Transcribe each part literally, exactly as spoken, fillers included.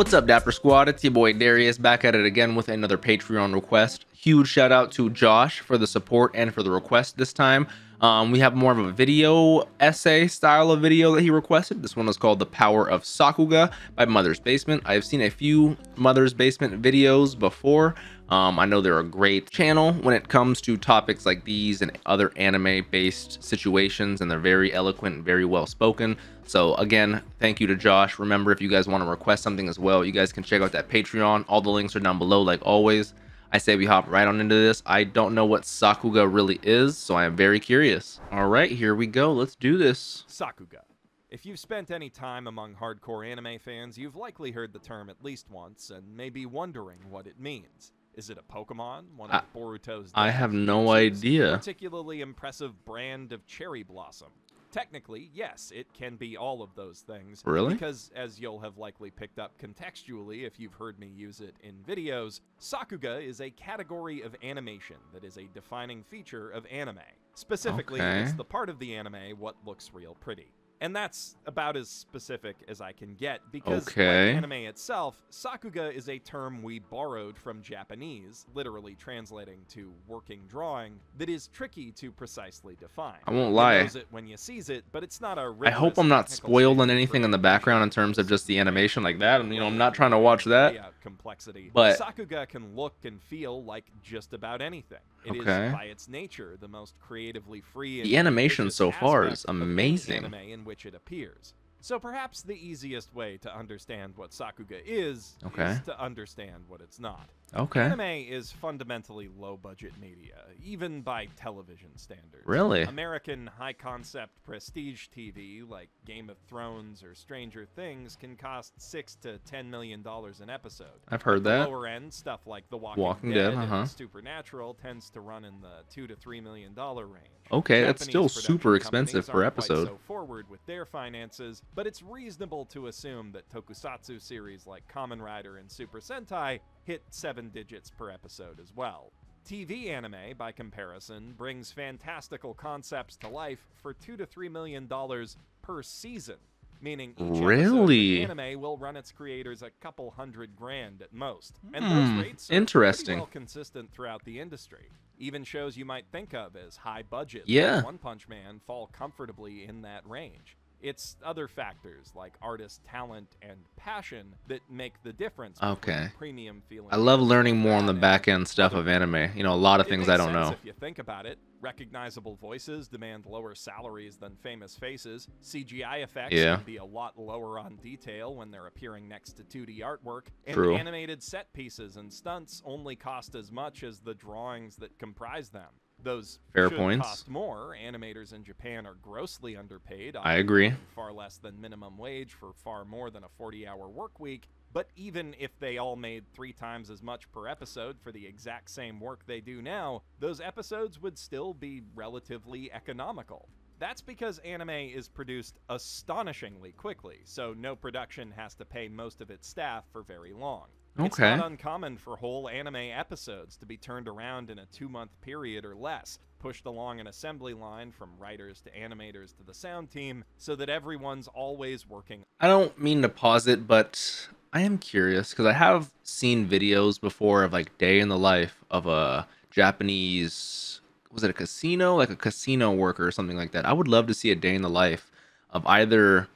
What's up, Dapper Squad? It's your boy Darius back at it again with another Patreon request. Huge shout out to Josh for the support and for the request this time. Um, we have more of a video essay style of video that he requested. This one is called The Power of Sakuga by Mother's Basement. I've seen a few Mother's Basement videos before. Um, I know they're a great channel when it comes to topics like these and other anime-based situations, and they're very eloquent and very well-spoken. So again, thank you to Josh. Remember, if you guys want to request something as well, you guys can check out that Patreon. All the links are down below, like always. I say we hop right on into this. I don't know what Sakuga really is, so I am very curious. All right, here we go. Let's do this. Sakuga. If you've spent any time among hardcore anime fans, you've likely heard the term at least once and may be wondering what it means. Is it a Pokemon? One of I, Boruto's... I have no idea. Particularly impressive brand of cherry blossom. Technically, yes, it can be all of those things. Really? Because, as you'll have likely picked up contextually if you've heard me use it in videos, Sakuga is a category of animation that is a defining feature of anime. Specifically, okay. It's the part of the anime what looks real pretty. And that's about as specific as I can get, because okay. Like anime itself, Sakuga is a term we borrowed from Japanese, literally translating to working drawing, that is tricky to precisely define. I won't lie. It knows it when you sees it, but it's not a I hope I'm not spoiled on anything in the background in terms of just the animation like that. And, you know, I'm not trying to watch that. Complexity. But Sakuga can look and feel like just about anything. It okay. is, by its nature, the most creatively free. And the animation so far is amazing. Anime in which it appears. So perhaps the easiest way to understand what Sakuga is okay. is to understand what it's not. Okay. Anime is fundamentally low-budget media, even by television standards. Really? American high-concept prestige T V like Game of Thrones or Stranger Things can cost six to ten million dollars an episode. I've heard that. Lower-end stuff like The Walking, Walking Dead, Dead uh-huh. and Supernatural tends to run in the two to three million dollar range. Okay, Japanese that's still super expensive per episode. So forward with their finances, but it's reasonable to assume that Tokusatsu series like Kamen Rider and Super Sentai hit seven digits per episode as well. T V anime, by comparison, brings fantastical concepts to life for two to three million dollars per season, meaning each really? episode of anime will run its creators a couple hundred grand at most, and hmm. those rates are interesting. Pretty well consistent throughout the industry. Even shows you might think of as high budget, yeah. like One Punch Man, fall comfortably in that range. It's other factors like artist talent and passion that make the difference. Okay. Premium feeling. I love learning more on the back end stuff of anime. You know, a lot of things I don't know. If you think about it, recognizable voices demand lower salaries than famous faces. C G I effects yeah. can be a lot lower on detail when they're appearing next to two D artwork. And True. Animated set pieces and stunts only cost as much as the drawings that comprise them. Those fair points cost more. Animators in Japan are grossly underpaid. I agree. Far less than minimum wage for far more than a forty hour work week. But even if they all made three times as much per episode for the exact same work they do now, those episodes would still be relatively economical. That's because anime is produced astonishingly quickly, so no production has to pay most of its staff for very long. Okay. It's not uncommon for whole anime episodes to be turned around in a two-month period or less, pushed along an assembly line from writers to animators to the sound team, so that everyone's always working. I don't mean to pause it, but I am curious, because I have seen videos before of like day in the life of a Japanese, was it a casino? Like a casino worker or something like that. I would love to see a day in the life of either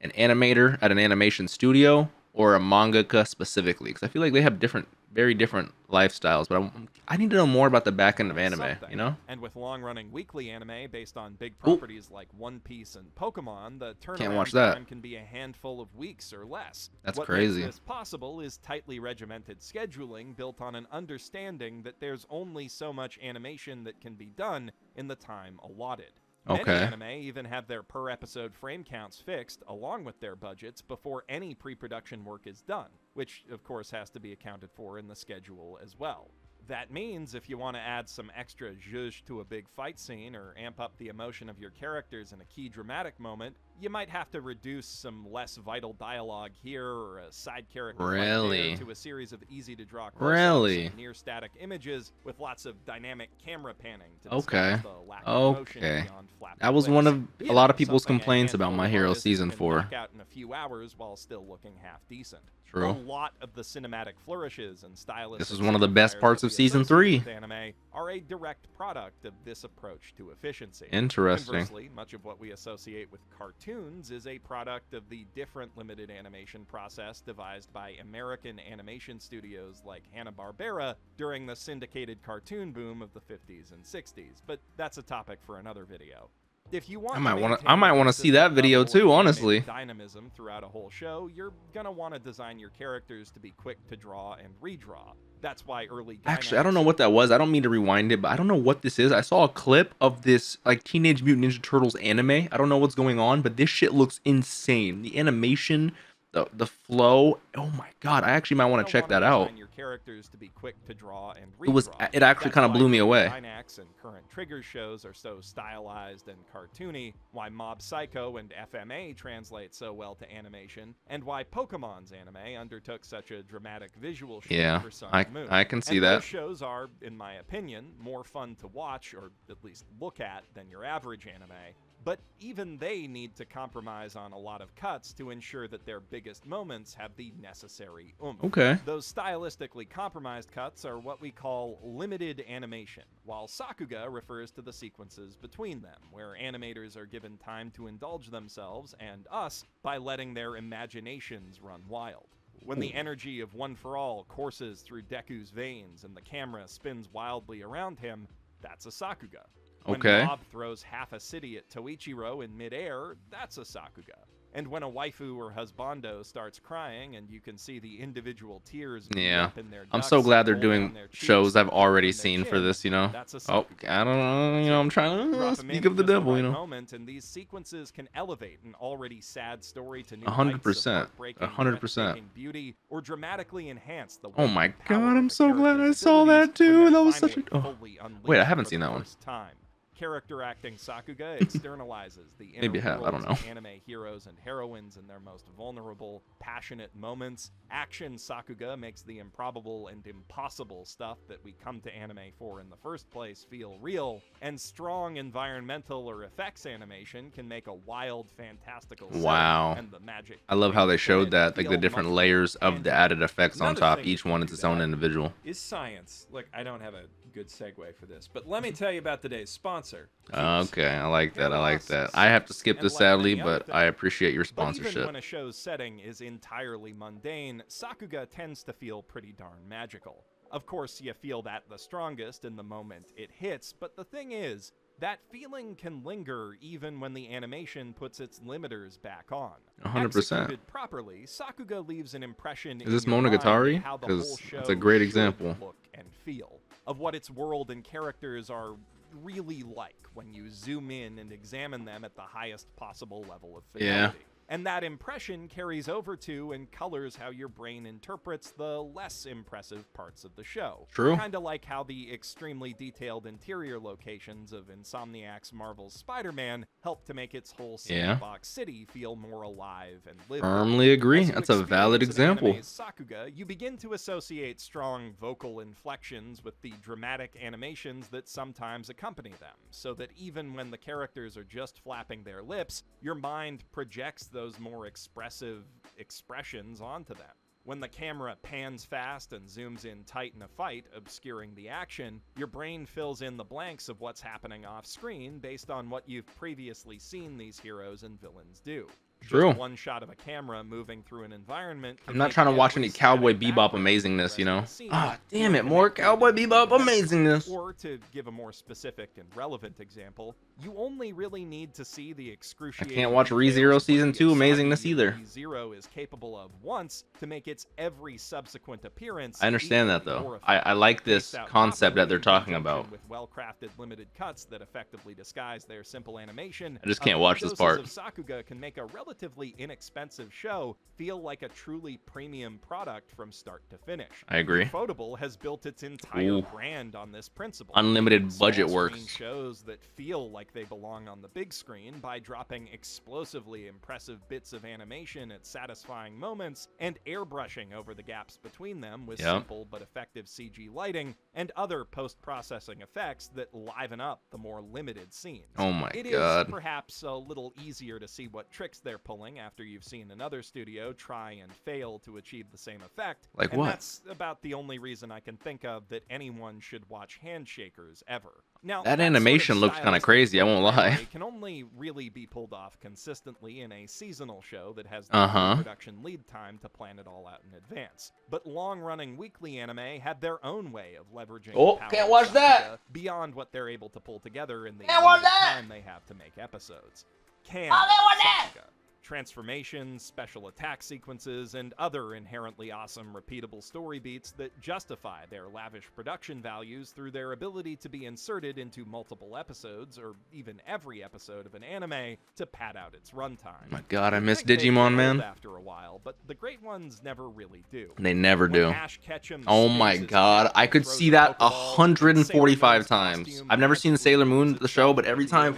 an animator at an animation studio or a mangaka specifically, because I feel like they have different, very different lifestyles, but I'm, I need to know more about the back end of anime, Something. you know? And with long-running weekly anime based on big properties Ooh. like One Piece and Pokemon, the turnaround time can be a handful of weeks or less. That's what crazy. What makes this possible is tightly regimented scheduling built on an understanding that there's only so much animation that can be done in the time allotted. Many okay. anime even have their per-episode frame counts fixed, along with their budgets, before any pre-production work is done, which, of course, has to be accounted for in the schedule as well. That means if you want to add some extra zhuzh to a big fight scene or amp up the emotion of your characters in a key dramatic moment, you might have to reduce some less vital dialogue here or a side character really? to a series of easy-to-draw really? near-static images with lots of dynamic camera panning to okay. the lack of okay. beyond flap That was lips. one of a lot of people's complaints about My Hero Season four. Out in a few hours while still looking half decent. True. A lot of the cinematic flourishes and stylistic This is one of the best parts of season three. Anime are a direct product of this approach to efficiency. Interesting. Conversely, much of what we associate with cartoons is a product of the different limited animation process devised by American animation studios like Hanna-Barbera during the syndicated cartoon boom of the fifties and sixties. But that's a topic for another video. If you want I might want to I might want to see that video too, honestly. Dynamism throughout a whole show, you're going to want to design your characters to be quick to draw and redraw. That's why early Actually, I don't know what that was. I don't mean to rewind it, but I don't know what this is. I saw a clip of this like Teenage Mutant Ninja Turtles anime. I don't know what's going on, but this shit looks insane. The animation, the the flow. Oh my god, I actually might want to check that out. Your characters to be quick to draw and redraw. It was it actually kind of blew me away. Gainax and current Trigger shows are so stylized and cartoony, why Mob Psycho and F M A translate so well to animation, and why Pokemon's anime undertook such a dramatic visual shift yeah, for Sun and Moon. I can see and that. Those shows are, in my opinion, more fun to watch or at least look at than your average anime. But even they need to compromise on a lot of cuts to ensure that their biggest moments have the necessary oomph. Okay. Those stylistically compromised cuts are what we call limited animation, while Sakuga refers to the sequences between them, where animators are given time to indulge themselves and us by letting their imaginations run wild. When the energy of One For All courses through Deku's veins and the camera spins wildly around him, that's a Sakuga. When okay. Bob throws half a city at Toichiro in midair, that's a Sakuga. And when a waifu or husbando starts crying and you can see the individual tears yeah. in their I'm so glad they're doing shows I've already seen chin, for this, you know. That's a Sakuga. Oh, I don't know, you know, I'm trying to uh, speak of the devil, you know. Moment, and these sequences can elevate an already sad story to new one hundred percent. one hundred percent. Beauty or dramatically enhance the Oh my god, I'm so glad I saw that too. That was such a oh. Wait, I haven't seen that one. Time. Character acting Sakuga externalizes the inner Maybe have, I don't know. anime heroes and heroines in their most vulnerable, passionate moments. Action Sakuga makes the improbable and impossible stuff that we come to anime for in the first place feel real, and strong environmental or effects animation can make a wild, fantastical wow. and the magic. I love how they showed that, like the different layers of the added effects on top, each one is its own individual. Is science. Look, I don't have a good segue for this, but let me tell you about today's sponsor. Okay, I like that. I like that. I have to skip this sadly, but I appreciate your sponsorship. But even when a show's setting is entirely mundane, Sakuga tends to feel pretty darn magical. Of course, you feel that the strongest in the moment it hits, but the thing is, that feeling can linger even when the animation puts its limiters back on. one hundred percent. Executed properly, Sakuga leaves an impression. Is this Monogatari? Because it's a great example. Look and feel of what its world and characters are really like when you zoom in and examine them at the highest possible level of fidelity. Yeah. And that impression carries over to and colors how your brain interprets the less impressive parts of the show. True. Kind of like how the extremely detailed interior locations of Insomniac's Marvel's Spider-Man help to make its whole sandbox yeah. city feel more alive and living. Firmly agree. That's a valid example. Anime's Sakuga, you begin to associate strong vocal inflections with the dramatic animations that sometimes accompany them, so that even when the characters are just flapping their lips, your mind projects the those more expressive expressions onto them. When the camera pans fast and zooms in tight in a fight, obscuring the action, your brain fills in the blanks of what's happening off screen based on what you've previously seen these heroes and villains do. True. Just one shot of a camera moving through an environment. I'm not trying to watch any Cowboy Bebop amazingness, you know? Ah, oh, damn it, more Cowboy Bebop amazingness. Or to give a more specific and relevant example, you only really need to see the excruciating. I can't watch Re-Zero Season two amazingness either. Re-Zero is capable of once to make its every subsequent appearance. I understand that though. I, I like this concept that they're talking about. With well-crafted limited cuts that effectively disguise their simple animation. I just can't watch this part. Sakuga can make a relative relatively inexpensive show feel like a truly premium product from start to finish. I agree. Photable has built its entire Ooh. brand on this principle. Unlimited budget works. Shows that feel like they belong on the big screen by dropping explosively impressive bits of animation at satisfying moments and airbrushing over the gaps between them with yep. simple but effective C G lighting and other post-processing effects that liven up the more limited scenes. Oh my it god. It is perhaps a little easier to see what tricks they're pulling after you've seen another studio try and fail to achieve the same effect. Like and what? That's about the only reason I can think of that anyone should watch Handshakers ever. Now, that, that animation sort of looks kind of crazy, I won't lie. It can only really be pulled off consistently in a seasonal show that has the uh-huh. production lead time to plan it all out in advance. But long-running weekly anime had their own way of leveraging oh, the can't watch that. beyond what they're able to pull together in the time they have to make episodes. Can't watch that! Transformations, special attack sequences, and other inherently awesome repeatable story beats that justify their lavish production values through their ability to be inserted into multiple episodes, or even every episode of an anime, to pad out its runtime. My god, I miss Digimon, man. After a while, but the great ones never really do. They never do. Ash Ketchum oh my god, I could see that one hundred forty-five times. I've never seen Sailor Moon, the show, but every time,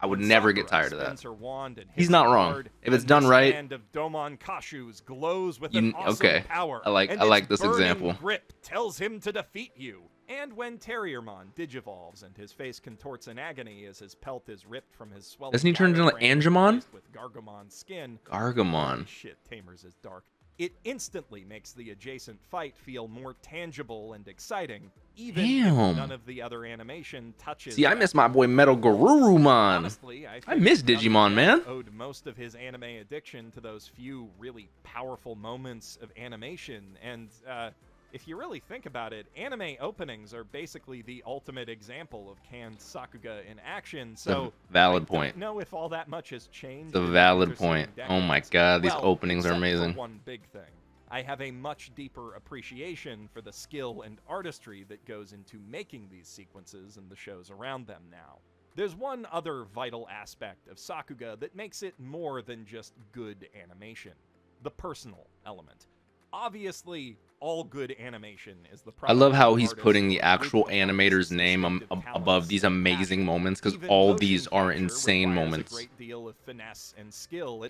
I would never get tired of that. He's not wrong. If it's done right, of Domon Kasshu's glows with an you, awesome okay. power, I like I like this example. Grip tells him to defeat you. And when Terriermon digivolves and his face contorts in agony as his pelt is ripped from his swelling, doesn't he turn into like Angemon? With Gargamon's skin, Gargamon. Shit, Tamers is dark. It instantly makes the adjacent fight feel more tangible and exciting, even Damn. if none of the other animation touches. See, I miss my boy Metal Garurumon. Honestly, I, I miss Digimon, man. Owed most of his anime addiction to those few really powerful moments of animation, and uh, if you really think about it, anime openings are basically the ultimate example of canned Sakuga in action. So a valid point. I don't know if all that much has changed. The valid point. Decades. Oh my god, these well, openings are amazing. One big thing. I have a much deeper appreciation for the skill and artistry that goes into making these sequences and the shows around them now. There's one other vital aspect of Sakuga that makes it more than just good animation: the personal element. Obviously, all good animation is the problem. I love how he's putting the actual animator's name um, above these amazing moments, because all these are insane moments.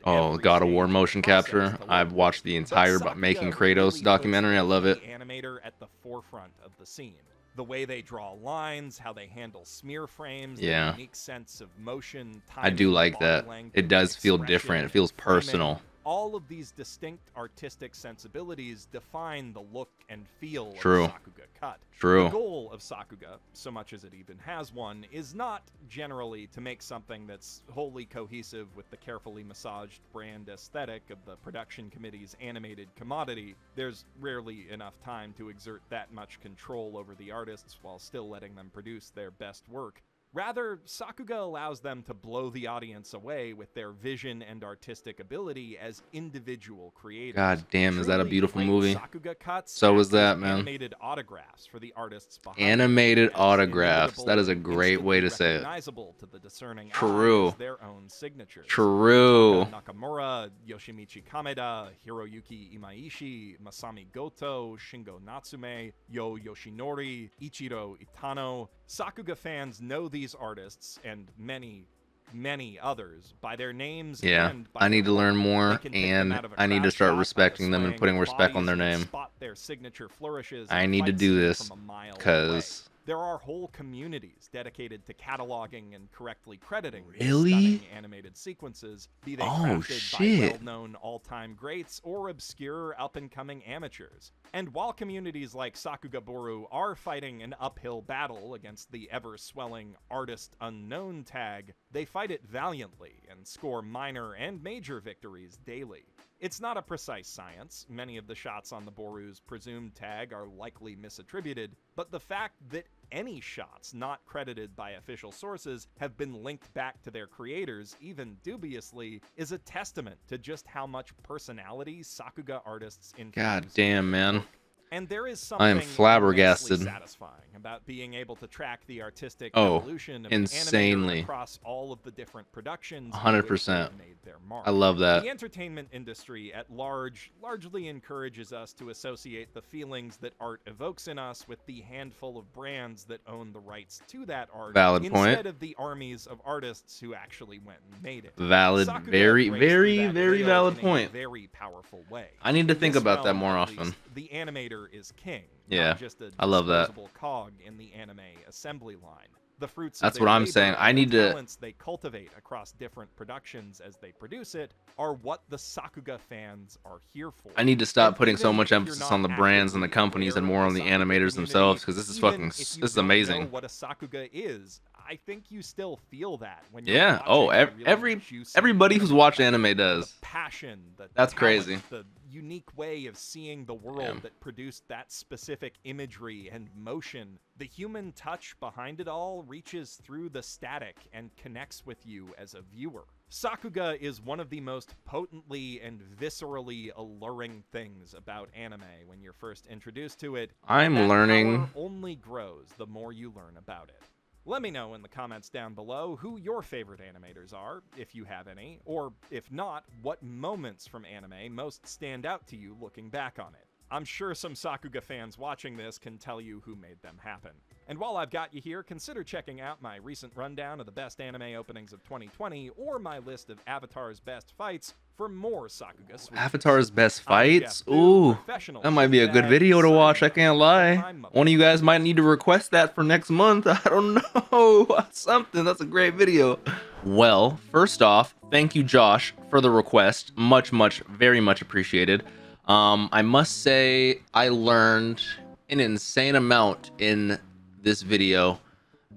Oh, God of War motion capture. I've watched the entire Making Kratos documentary. I love it. Animator at the forefront of the scene. The way they draw lines, how they handle smear frames, yeah. the unique sense of motion. I do like that. It does feel different. It feels personal. All of these distinct artistic sensibilities define the look and feel True. of Sakuga Cut. True. The goal of Sakuga, so much as it even has one, is not generally to make something that's wholly cohesive with the carefully massaged brand aesthetic of the production committee's animated commodity. There's rarely enough time to exert that much control over the artists while still letting them produce their best work. Rather, Sakuga allows them to blow the audience away with their vision and artistic ability as individual creators. God damn, is that a beautiful movie? Sakuga cuts so is that, man. Animated autographs for the artists behind Animated autographs. That is a great way to say it. Recognizable to the discerning True. Their own signatures. True. Nakamura, Yoshimichi Kameda, Hiroyuki Imaishi, Masami Goto, Shingo Natsume, Yo Yoshinori, Ichiro Itano. Sakuga fans know these artists and many, many others by their names. Yeah, and by I need to learn more, and I need to start respecting them and putting respect on their name. Spot their signature flourishes. I need to do this because there are whole communities dedicated to cataloging and correctly crediting really? these stunning animated sequences, be they oh, crafted shit. by well-known all-time greats or obscure up-and-coming amateurs. And while communities like Sakugaboru are fighting an uphill battle against the ever-swelling artist unknown tag, they fight it valiantly and score minor and major victories daily. It's not a precise science. Many of the shots on the Boru's presumed tag are likely misattributed, but the fact that any shots not credited by official sources have been linked back to their creators, even dubiously, is a testament to just how much personality Sakuga artists infuse. God damn, man. And there is something I am flabbergasted satisfying about being able to track the artistic oh, evolution of insanely. across all of the different productions one hundred percent. Made their mark. I love that. The entertainment industry at large largely encourages us to associate the feelings that art evokes in us with the handful of brands that own the rights to that art Valid instead point. of the armies of artists who actually went and made it. Valid, Sakuga very, very, very valid point. Very powerful way. I need to think this about that more often. The animator is king, yeah, just a I love that cog in the anime assembly line. The fruits that's what I'm saying I need the talents to they cultivate across different productions as they produce it are what the Sakuga fans are here for. I need to stop and putting so much emphasis on the brands and the companies and more on the animators themselves, because this is fucking this is amazing what a Sakuga is. I think you still feel that when you're yeah oh every, every everybody who's watched anime does the passion the that's talent, crazy the unique way of seeing the world Damn. that produced that specific imagery and motion. The human touch behind it all reaches through the static and connects with you as a viewer. Sakuga is one of the most potently and viscerally alluring things about anime when you're first introduced to it. I'm that learning power only grows the more you learn about it. Let me know in the comments down below who your favorite animators are, if you have any, or if not, what moments from anime most stand out to you looking back on it. I'm sure some Sakuga fans watching this can tell you who made them happen. And while I've got you here, consider checking out my recent rundown of the best anime openings of twenty twenty, or my list of Avatar's best fights for more Sakuga sweeps. Avatar's best fights? Ooh, that might be a good video to watch, I can't lie. One of you guys might need to request that for next month, I don't know, something, that's a great video. Well, first off, thank you Josh for the request, much, much, very much appreciated. Um, I must say I learned an insane amount in this video,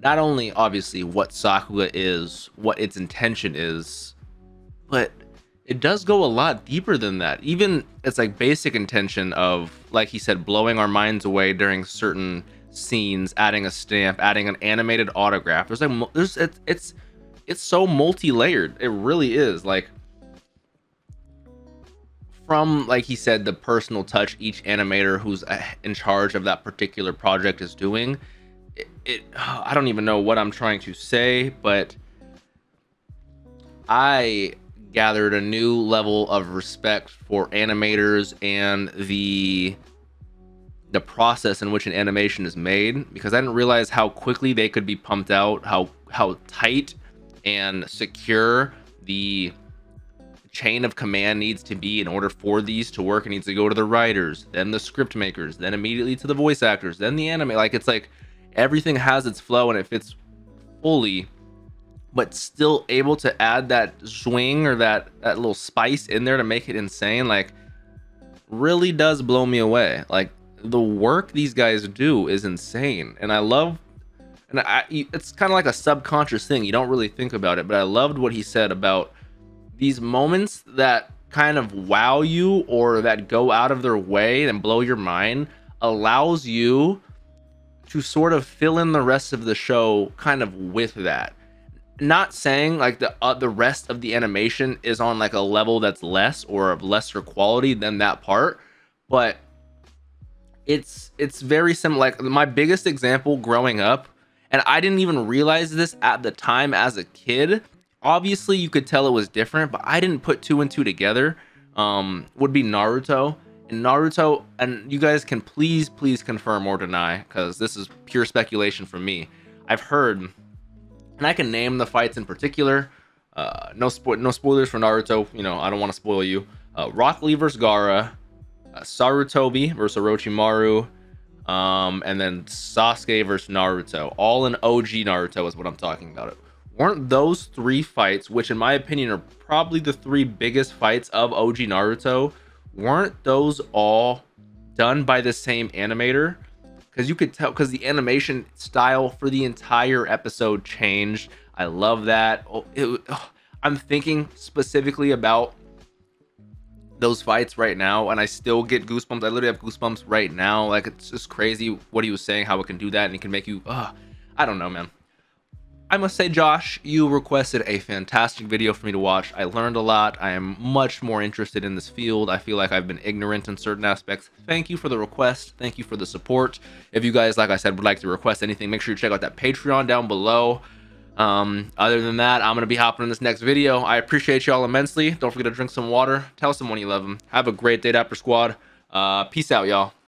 not only obviously what Sakuga is, what its intention is, but it does go a lot deeper than that. Even it's like basic intention of, like he said, blowing our minds away during certain scenes, adding a stamp, adding an animated autograph. There's like, there's, it's, it's, it's so multi-layered. It really is. Like from, like he said, the personal touch each animator who's in charge of that particular project is doing it. it I don't even know what I'm trying to say, but I gathered a new level of respect for animators and the the process in which an animation is made, because I didn't realize how quickly they could be pumped out, how how tight and secure the chain of command needs to be in order for these to work. It needs to go to the writers, then the script makers, then immediately to the voice actors, then the anime. Like, it's like everything has its flow and it fits fully, but still able to add that swing or that, that little spice in there to make it insane. Like, really does blow me away. Like, the work these guys do is insane. And I love, and I, it's kind of like a subconscious thing. You don't really think about it, but I loved what he said about these moments that kind of wow you or that go out of their way and blow your mind allows you to sort of fill in the rest of the show kind of with that. Not saying like the uh, the rest of the animation is on like a level that's less or of lesser quality than that part, but it's it's very similar. Like my biggest example growing up, and I didn't even realize this at the time as a kid. Obviously you could tell it was different, but I didn't put two and two together. Um would be Naruto. And Naruto, and you guys can please please confirm or deny, because this is pure speculation from me. I've heard, and I can name the fights in particular. Uh, no, spo no spoilers for Naruto. You know, I don't want to spoil you. Uh, Rock Lee versus Gaara. Uh, Sarutobi versus Orochimaru. Um, and then Sasuke versus Naruto. All in O G Naruto is what I'm talking about. Weren't those three fights, which in my opinion are probably the three biggest fights of O G Naruto, weren't those all done by the same animator? Because you could tell, because the animation style for the entire episode changed. I love that. Oh, it, oh, I'm thinking specifically about those fights right now, and I still get goosebumps. I literally have goosebumps right now. Like, it's just crazy what he was saying, how it can do that, and it can make you, oh, I don't know, man. I must say, Josh, you requested a fantastic video for me to watch. I learned a lot. I am much more interested in this field. I feel like I've been ignorant in certain aspects. Thank you for the request. Thank you for the support. If you guys, like I said, would like to request anything, make sure you check out that Patreon down below. Um, other than that, I'm going to be hopping in this next video. I appreciate y'all immensely. Don't forget to drink some water. Tell someone you love them. Have a great day, Dapper Squad. Uh, peace out, y'all.